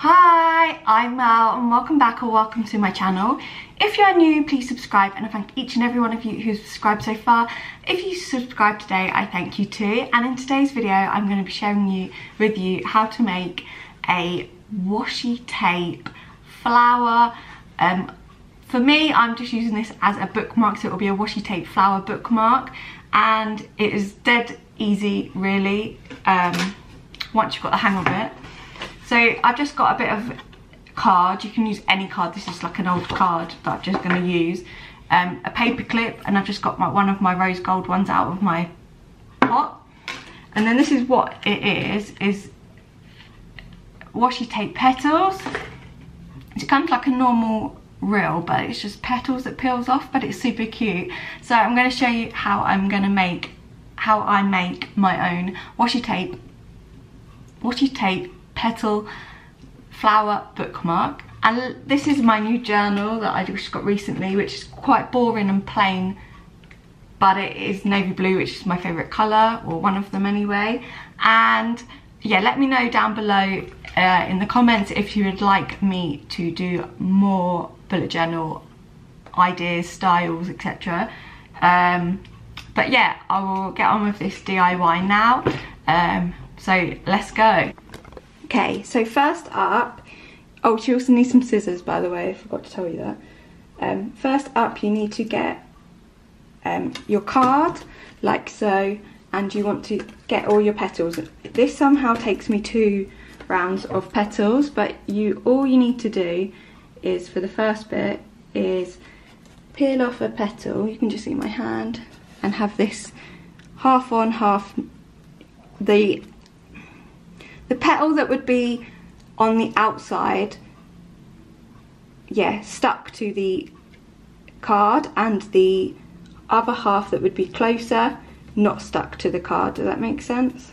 Hi, I'm Mal and welcome back or welcome to my channel. If you are new, please subscribe, and I thank each and every one of you who's subscribed so far. If you subscribe today, I thank you too. And in today's video, I'm going to be sharing with you how to make a washi tape flower. For me, I'm just using this as a bookmark, so it will be a washi tape flower bookmark, and it is dead easy really once you've got the hang of it. So I've just got a bit of card. You can use any card. This is like an old card that I'm just going to use. A paper clip, and I've just got one of my rose gold ones out of my pot. And then this is what it is washi tape petals. It's kind of like a normal reel, but it's just petals that peels off, but it's super cute. So I'm going to show you how I make my own washi tape petal flower bookmark. And this is my new journal that I just got recently, which is quite boring and plain, but it is navy blue, which is my favorite color, or one of them anyway. And yeah, let me know down below in the comments if you would like me to do more bullet journal ideas, styles, etc. But yeah, I will get on with this DIY now, so let's go. Okay, so first up, oh, she also needs some scissors, by the way, I forgot to tell you that. First up, you need to get your card, like so, and you want to get all your petals. This somehow takes me 2 rounds of petals, but all you need to do is, for the first bit, is peel off a petal. You can just see my hand, and have this half on, half the petal that would be on the outside, yeah, stuck to the card, and the other half that would be closer, not stuck to the card. Does that make sense?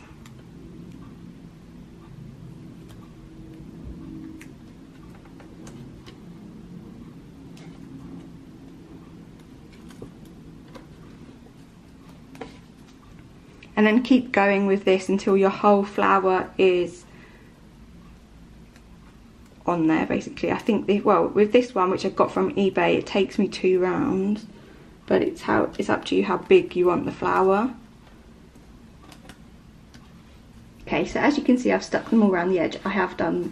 And then keep going with this until your whole flower is on there, basically. I think, well, with this one, which I got from eBay, it takes me 2 rounds, but it's up to you how big you want the flower. Okay, so as you can see, I've stuck them all around the edge. I have done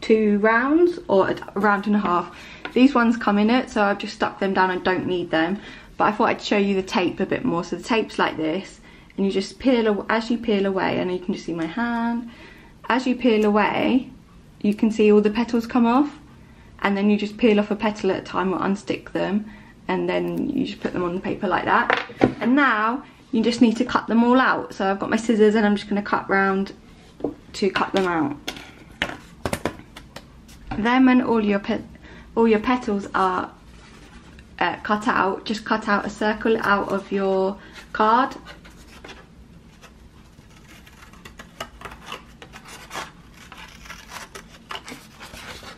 2 rounds, or a round and a half. These ones come in it, so I've just stuck them down. I don't need them, but I thought I'd show you the tape a bit more. So the tape's like this. And you just peel, as you peel away, and you can just see my hand, as you peel away you can see all the petals come off, and then you just peel off a petal at a time or unstick them, and then you just put them on the paper like that. And now you just need to cut them all out. So I've got my scissors and I'm just going to cut round to cut them out. Then when all your petals are cut out, just cut out a circle out of your card.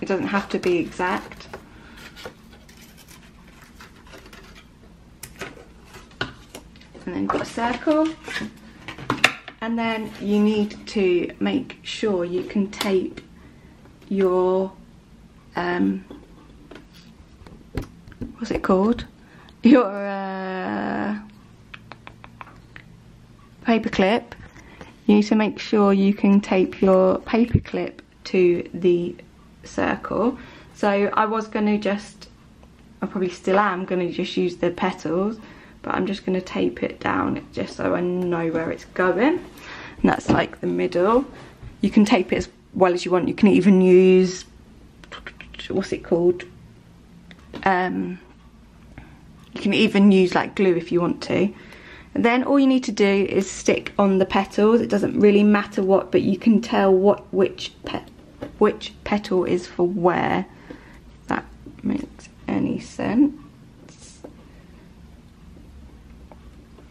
It doesn't have to be exact. And then you've got a circle. And then you need to make sure you can tape your, what's it called? Your paper clip. You need to make sure you can tape your paper clip to the circle. So I was going to just, I probably still am going to just use the petals, but I'm just going to tape it down just so I know where it's going, and that's like the middle. You can tape it as well as you want. You can even use, what's it called, you can even use like glue if you want to. And then all you need to do is stick on the petals. It doesn't really matter what, but you can tell which petal is for where, if that makes any sense.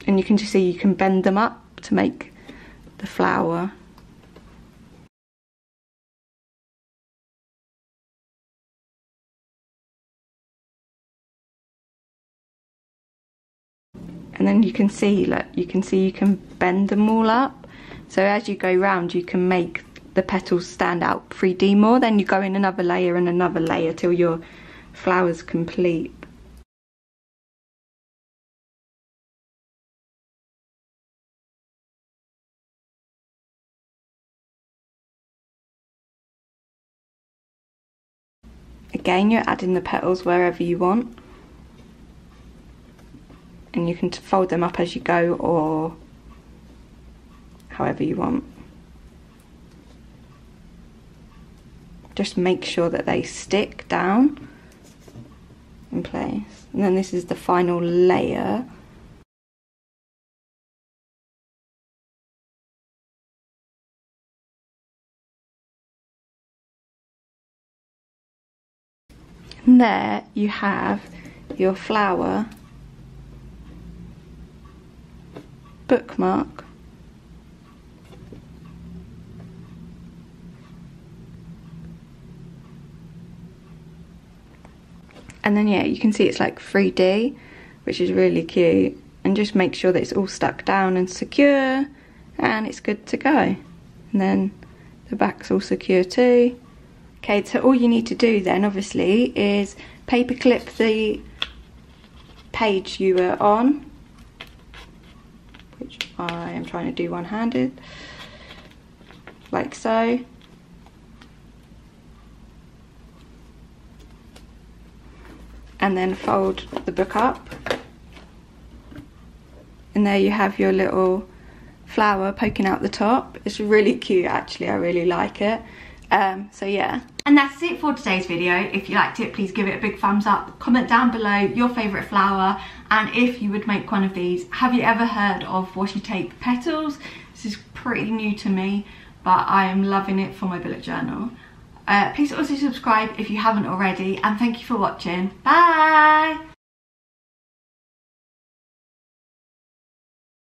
And you can just see you can bend them up to make the flower. And then you can see, look, you can see you can bend them all up. So as you go round, you can make the petals stand out 3D more. Then you go in another layer and another layer till your flower's complete. Again, you're adding the petals wherever you want, and you can fold them up as you go or however you want. Just make sure that they stick down in place, and then this is the final layer. And there you have your flower bookmark. And then yeah, you can see it's like 3D, which is really cute. And just make sure that it's all stuck down and secure, and it's good to go. And then the back's all secure too. Okay, so all you need to do then, obviously, is paperclip the page you were on, which I am trying to do one-handed, like so. And then fold the book up. And there you have your little flower poking out the top. It's really cute, actually. I really like it. So yeah. And that's it for today's video. If you liked it, please give it a big thumbs up. Comment down below your favourite flower, and if you would make one of these. Have you ever heard of washi tape petals? This is pretty new to me, but I am loving it for my bullet journal. Please also subscribe if you haven't already, and thank you for watching. Bye!